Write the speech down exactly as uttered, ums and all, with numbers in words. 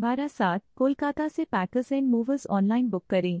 बारासात कोलकाता से packers and movers online book करें।